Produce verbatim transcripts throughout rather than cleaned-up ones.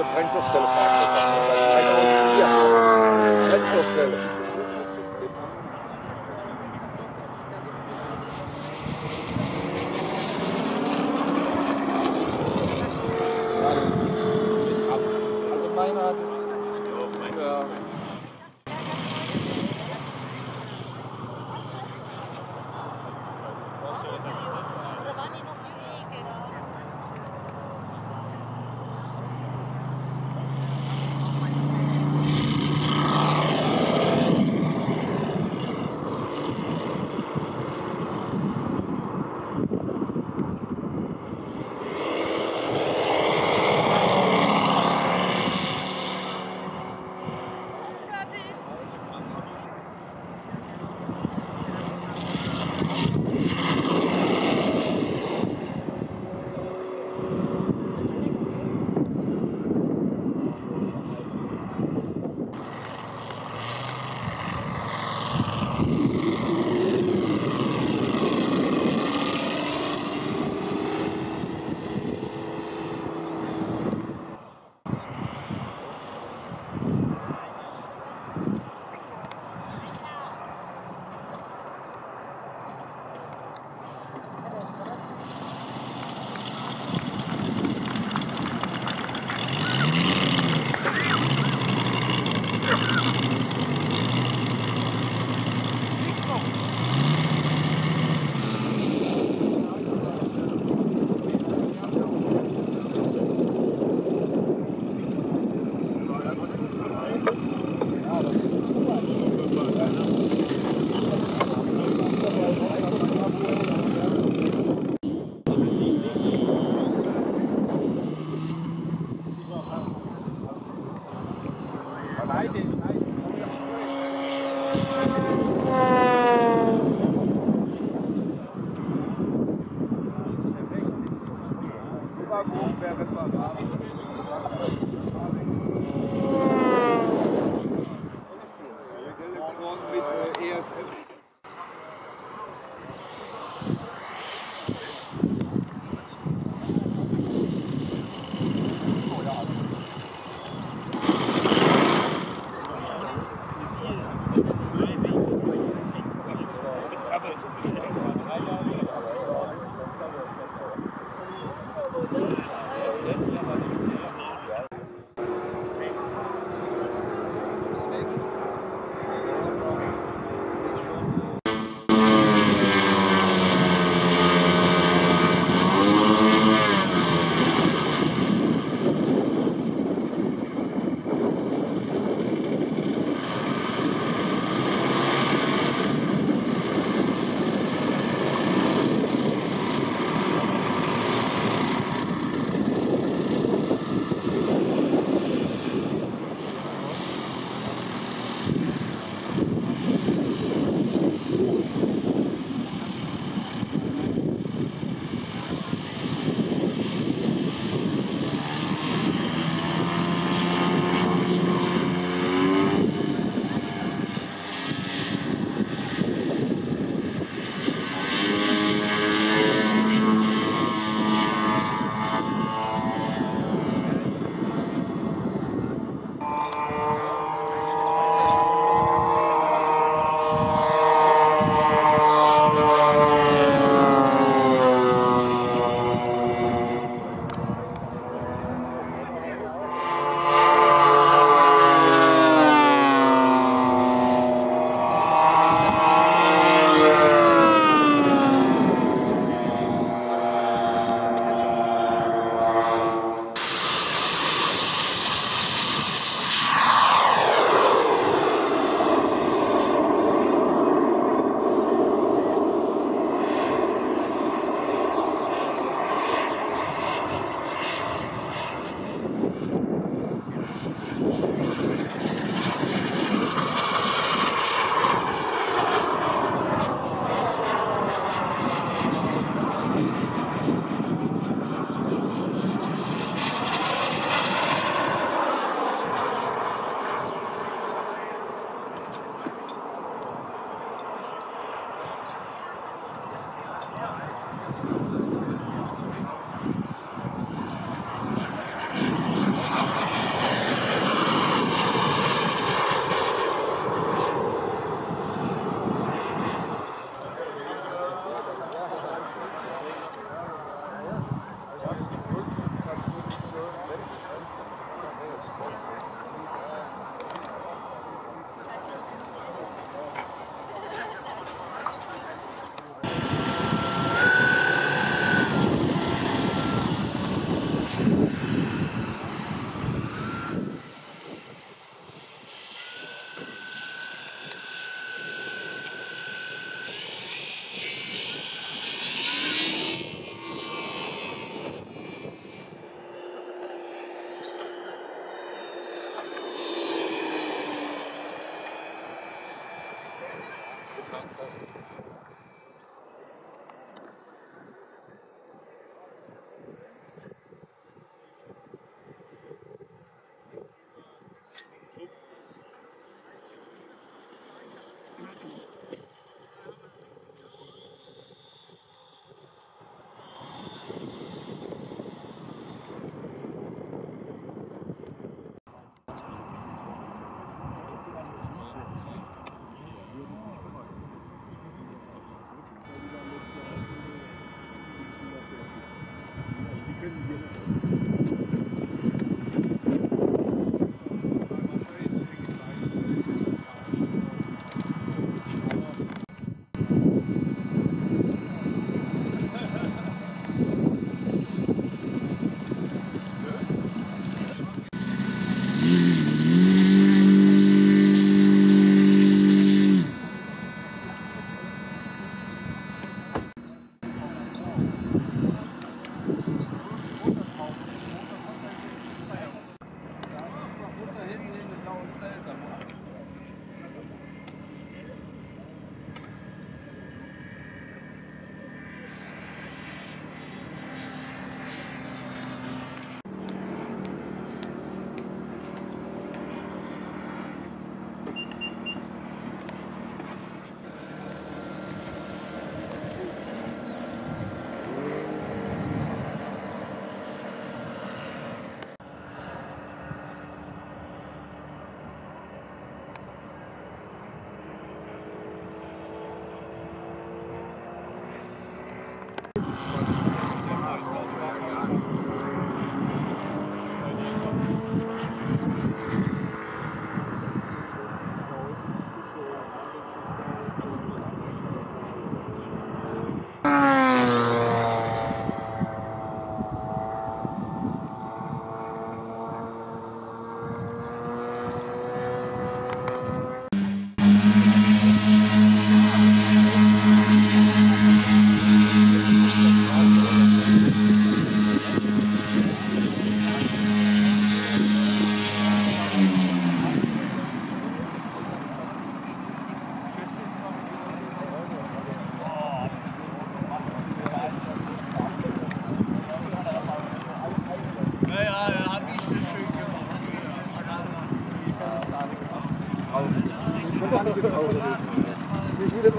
diese Brennstoffzelle fragen. Brennstoffzelle. Also meiner hat jetzt...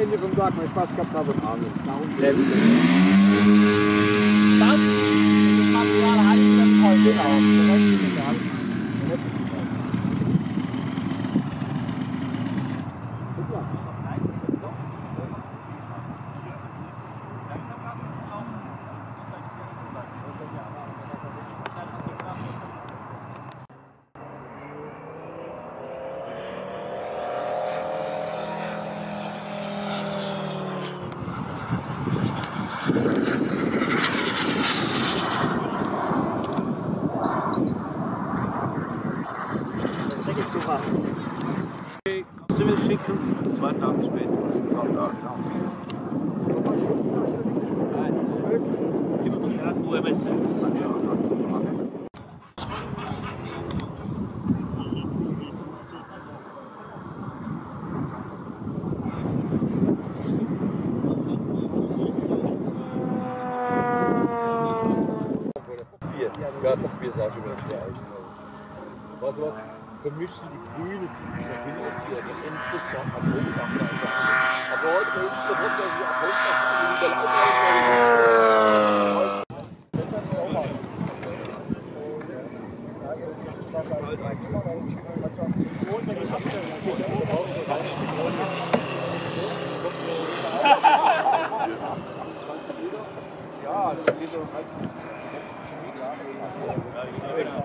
Ende vom Tag mal Spaß gehabt habe und Abend. Das ist Material halten wir heute, genau. Zwei Tage später. Ja, Bier sage ich was, was? Vermischen die Grüne, die sich nach hinten und hier den Endgriff nach Atomkraft. Aber heute ist es der Grund, dass sie Atomkraft in der Laufe ist. Das hat auch mal ja, das geht uns halt gut. Die letzten zehn Jahre.